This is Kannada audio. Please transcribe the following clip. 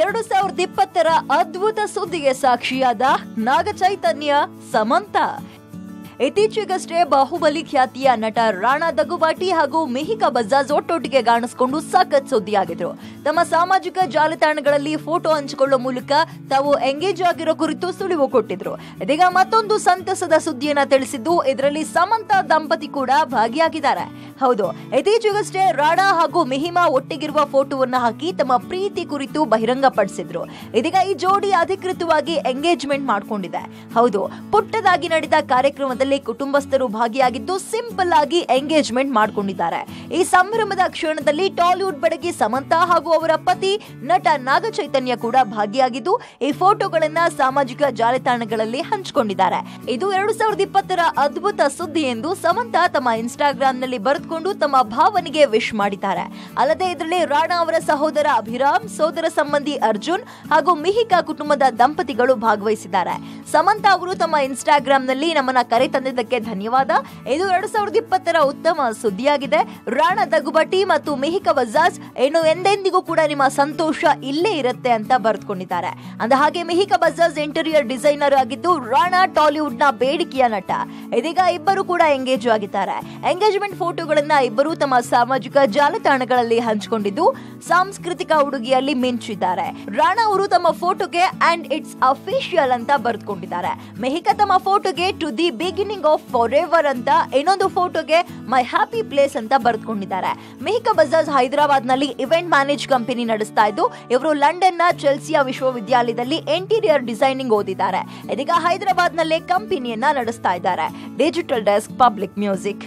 2020ರ ಅದ್ಭುತ ಸುದ್ದಿಗೆ ಸಾಕ್ಷಿಯಾದ ನಾಗ ಚೈತನ್ಯ ಸಮಂತಾ. ಇತ್ತೀಚೆಗಷ್ಟೇ ಬಾಹುಬಲಿ ಖ್ಯಾತಿಯ ನಟ ರಾಣಾ ದಗ್ಗುಬಾಟಿ ಹಾಗೂ ಮಿಹಿಕಾ ಬಜಾಜ್ ಒಟ್ಟೊಟ್ಟಿಗೆ ಕಾಣಿಸಿಕೊಂಡು ಸಖತ್ ಸುದ್ದಿಯಾಗಿದ್ರು. ತಮ್ಮ ಸಾಮಾಜಿಕ ಜಾಲತಾಣಗಳಲ್ಲಿ ಫೋಟೋ ಹಂಚಿಕೊಳ್ಳುವ ಮೂಲಕ ತಾವು ಎಂಗೇಜ್ ಆಗಿರೋ ಕುರಿತು ಸುಳಿವು ಕೊಟ್ಟಿದ್ರು. ಇದೀಗ ಮತ್ತೊಂದು ಸಂತಸದ ಸುದ್ದಿಯನ್ನ ತಿಳಿಸಿದ್ದು, ಇದರಲ್ಲಿ ಸಮಂತಾ ದಂಪತಿ ಕೂಡ ಭಾಗಿಯಾಗಿದ್ದಾರೆ. ಹೌದು, ಇತ್ತೀಚೆಗಷ್ಟೇ ರಾಣಾ ಹಾಗೂ ಮಿಹಿಮಾ ಒಟ್ಟಿಗಿರುವ ಫೋಟೋವನ್ನ ಹಾಕಿ ತಮ್ಮ ಪ್ರೀತಿ ಕುರಿತು ಬಹಿರಂಗಪಡಿಸಿದ್ರು. ಇದೀಗ ಈ ಜೋಡಿ ಅಧಿಕೃತವಾಗಿ ಎಂಗೇಜ್ಮೆಂಟ್ ಮಾಡಿಕೊಂಡಿದೆ. ಹೌದು, ಪುಟ್ಟದಾಗಿ ನಡೆದ ಕಾರ್ಯಕ್ರಮದಲ್ಲಿ ಕುಟುಂಬಸ್ಥರು ಭಾಗಿಯಾಗಿದ್ದು ಸಿಂಪಲ್ ಆಗಿ ಎಂಗೇಜ್ಮೆಂಟ್ ಮಾಡಿಕೊಂಡಿದ್ದಾರೆ. ಈ ಸಂಭ್ರಮದ ಕ್ಷಣದಲ್ಲಿ ಟಾಲಿವುಡ್ ಬೆಡಗಿ ಸಮಂತಾ ಹಾಗೂ ಅವರ ಪತಿ ನಟ ನಾಗ ಚೈತನ್ಯ ಕೂಡ ಭಾಗಿಯಾಗಿದ್ದು ಈ ಫೋಟೋಗಳನ್ನ ಸಾಮಾಜಿಕ ಜಾಲತಾಣಗಳಲ್ಲಿ ಹಂಚಿಕೊಂಡಿದ್ದಾರೆ. ಇದು 2020ರ ಅದ್ಭುತ ಸುದ್ದಿ ಎಂದು ಸಮಂತಾ ತಮ್ಮ ಇನ್ಸ್ಟಾಗ್ರಾಂನಲ್ಲಿ ಬರೆದುಕೊಂಡು ತಮ್ಮ ಭಾವನಿಗೆ ವಿಶ್ ಮಾಡಿದ್ದಾರೆ. ಅಲ್ಲದೆ ಇದರಲ್ಲಿ ರಾಣಾ ಅವರ ಸಹೋದರ ಅಭಿರಾಮ್, ಸೋದರ ಸಂಬಂಧಿ ಅರ್ಜುನ್ ಹಾಗೂ ಮಿಹಿಕಾ ಕುಟುಂಬದ ದಂಪತಿಗಳು ಭಾಗವಹಿಸಿದ್ದಾರೆ. ಸಮಂತಾ ಅವರು ತಮ್ಮ ಇನ್ಸ್ಟಾಗ್ರಾಂನಲ್ಲಿ ನಮ್ಮನ್ನ ಕರೆ ತಂದಿದ್ದಕ್ಕೆ ಧನ್ಯವಾದ. ಇದು 2020ರ ಉತ್ತಮ ಸುದ್ದಿಯಾಗಿದೆ. ರಾಣಾ ದಗ್ಗುಬಾಟಿ ಮತ್ತು ಮಿಹಿಕಾ ಬಜಾಜ್ ಏನು ಎಂದೆಂದಿಗೂ ಕೂಡ ನಿಮ್ಮ ಸಂತೋಷ ಇಲ್ಲೇ ಇರುತ್ತೆ ಅಂತ ಬರೆದುಕೊಂಡಿದ್ದಾರೆ. ಅಂದ ಹಾಗೆ ಮಿಹಿಕಾ ಬಜಾಜ್ ಇಂಟೀರಿಯರ್ ಡಿಸೈನರ್ ಆಗಿದ್ದು ರಾಣಾ ಟಾಲಿವುಡ್ನ ಬೇಡಿಕೆಯ ನಟ. ಇದೀಗ ಇಬ್ಬರು ಕೂಡ ಎಂಗೇಜ್ ಆಗಿದ್ದಾರೆ. ಎಂಗೇಜ್ಮೆಂಟ್ ಫೋಟೋಗಳನ್ನ ಇಬ್ಬರು ತಮ್ಮ ಸಾಮಾಜಿಕ ಜಾಲತಾಣಗಳಲ್ಲಿ ಹಂಚಿಕೊಂಡಿದ್ದು ಸಾಂಸ್ಕೃತಿಕ ಉಡುಗೆಯಲ್ಲಿ ಮಿಂಚಿದ್ದಾರೆ. ರಾಣಾ ಅವರು ತಮ್ಮ ಫೋಟೋಗೆ ಅಂಡ್ ಇಟ್ಸ್ ಅಫಿಷಿಯಲ್ ಅಂತ ಬರೆದುಕೊಂಡಿದ್ದಾರೆ. ಮಿಹಿಕಾ ತಮ್ಮ ಫೋಟೋಗೆ to the beginning of forever ಅಂತ, ಇನ್ನೊಂದು ಫೋಟೋಗೆ ಮೈ ಹ್ಯಾಪಿ ಪ್ಲೇಸ್ ಅಂತ ಬರೆದುಕೊಂಡಿದ್ದಾರೆ. ಮಿಹಿಕಾ ಬಜಾಜ್ ಹೈದರಾಬಾದ್ ನಲ್ಲಿ ಇವೆಂಟ್ ಮ್ಯಾನೇಜ್ ಕಂಪನಿ ನಡೆಸ್ತಾ ಇದ್ದು ಇವರು ಲಂಡನ್ ನ ಚೆಲ್ಸಿಯ ವಿಶ್ವವಿದ್ಯಾಲಯದಲ್ಲಿ ಇಂಟೀರಿಯರ್ ಡಿಸೈನಿಂಗ್ ಓದಿದ್ದಾರೆ. ಇದೀಗ ಹೈದರಾಬಾದ್ ನಲ್ಲೇ ಕಂಪನಿಯನ್ನ ನಡೆಸ್ತಾ ಇದ್ದಾರೆ. Digital desk, public music.